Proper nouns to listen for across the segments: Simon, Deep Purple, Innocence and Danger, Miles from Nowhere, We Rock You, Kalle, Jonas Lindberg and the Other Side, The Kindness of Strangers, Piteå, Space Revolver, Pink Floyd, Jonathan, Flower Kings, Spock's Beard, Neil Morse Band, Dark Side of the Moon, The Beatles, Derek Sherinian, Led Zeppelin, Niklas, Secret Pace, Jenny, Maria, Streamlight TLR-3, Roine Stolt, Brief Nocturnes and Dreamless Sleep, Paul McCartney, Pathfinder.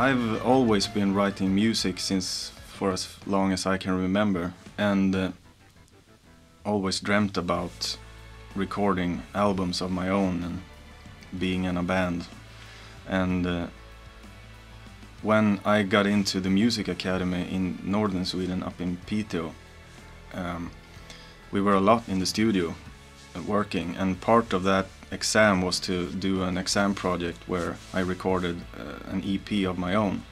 I've always been writing music since for as long as I can remember, and always dreamt about recording albums of my own and being in a band. And when I got into the music academy in northern Sweden, up in Piteå, we were a lot in the studio working, and part of that exam was to do an exam project where I recorded an EP of my own.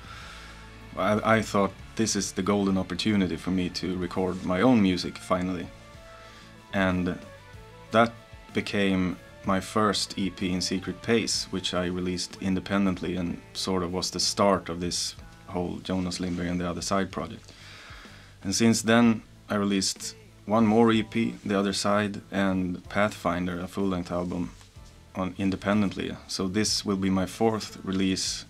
I thought this is the golden opportunity for me to record my own music finally, and that became my first EP in Secret Pace, which I released independently, and sort of was the start of this whole Jonas Lindberg and the Other Side project. And since then I released one more EP, The Other Side, and Pathfinder, a full-length album, independently. So this will be my fourth release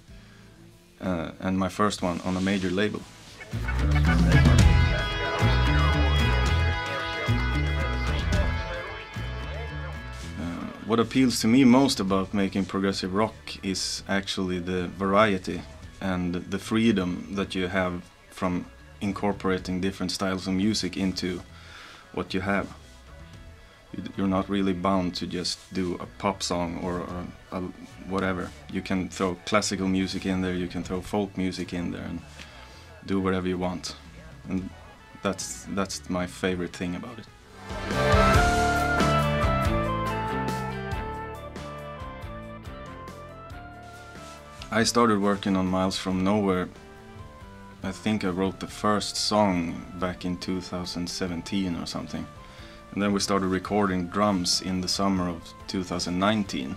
and my first one on a major label. What appeals to me most about making progressive rock is actually the variety and the freedom that you have from incorporating different styles of music into what you have. You're not really bound to just do a pop song or whatever. You can throw classical music in there, you can throw folk music in there, and do whatever you want. And that's my favorite thing about it. I started working on Miles from Nowhere. I think I wrote the first song back in 2017 or something. And then we started recording drums in the summer of 2019.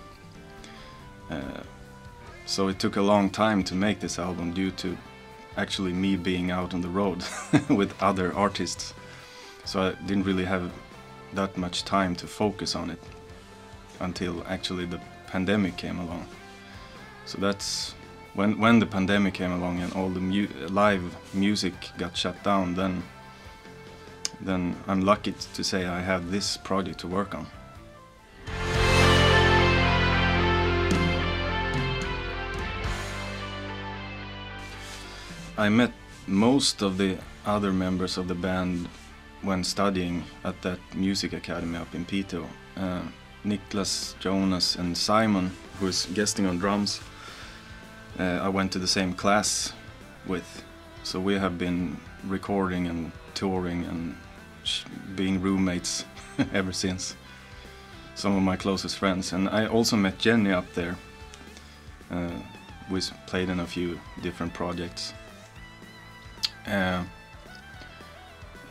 So it took a long time to make this album due to actually me being out on the road with other artists. So I didn't really have that much time to focus on it until actually the pandemic came along. So that's when the pandemic came along and all the live music got shut down, then I'm lucky to say I have this project to work on. I met most of the other members of the band when studying at that music academy up in Piteå. Niklas, Jonas and Simon, who is guesting on drums, I went to the same class with, so we have been recording and touring and being roommates ever since. Some of my closest friends, and I also met Jenny up there. We played in a few different projects. I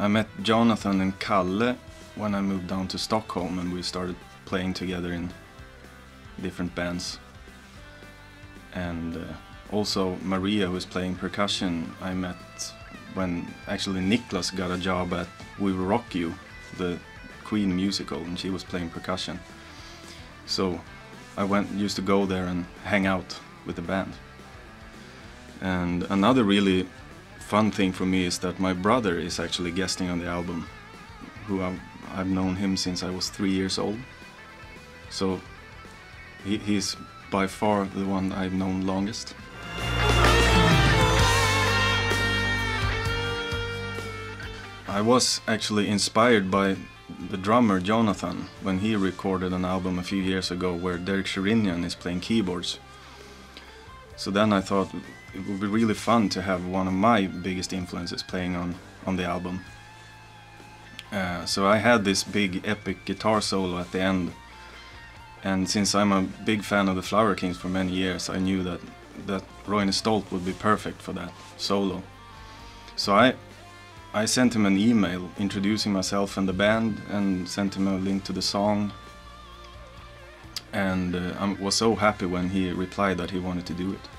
met Jonathan and Kalle when I moved down to Stockholm, and we started playing together in different bands. And also Maria, who is playing percussion, I met when actually Niklas got a job at We Rock You, the Queen musical, and she was playing percussion. So I used to go there and hang out with the band. And another really fun thing for me is that my brother is actually guesting on the album, who I've known him since I was 3 years old. So he's by far the one I've known longest. I was actually inspired by the drummer Jonathan when he recorded an album a few years ago where Derek Sherinian is playing keyboards. So then I thought it would be really fun to have one of my biggest influences playing on the album. So I had this big epic guitar solo at the end. And since I'm a big fan of the Flower Kings for many years, I knew that Roine Stolt would be perfect for that solo. So I sent him an email introducing myself and the band, and sent him a link to the song. And I was so happy when he replied that he wanted to do it.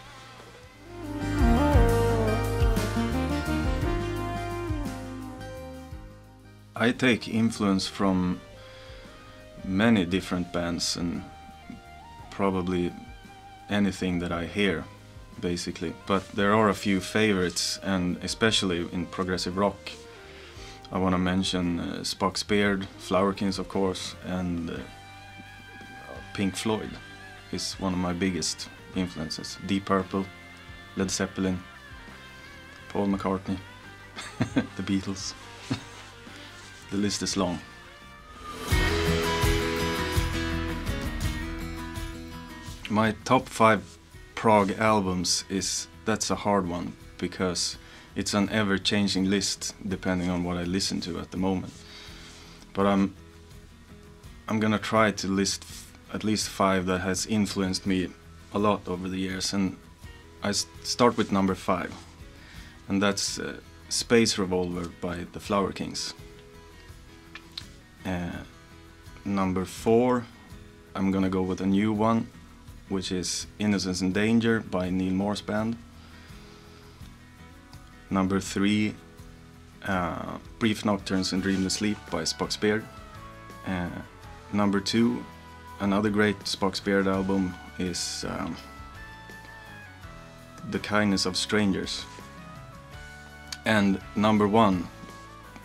I take influence from many different bands and probably anything that I hear, basically. But there are a few favorites, and especially in progressive rock I want to mention Spock's Beard, Flower Kings of course, and Pink Floyd is one of my biggest influences. Deep Purple, Led Zeppelin, Paul McCartney, The Beatles. The list is long. My top 5 prog albums is, that's a hard one, because it's an ever-changing list depending on what I listen to at the moment. But I'm gonna try to list at least 5 that has influenced me a lot over the years, and I start with number 5, and that's Space Revolver by the Flower Kings. Number 4, I'm gonna go with a new one, which is Innocence and Danger by Neil Morse Band. Number 3, Brief Nocturnes and Dreamless Sleep by Spock's Beard. Number 2, another great Spock's Beard album is The Kindness of Strangers. And number 1,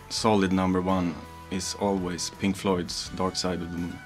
solid number 1, is always Pink Floyd's Dark Side of the Moon.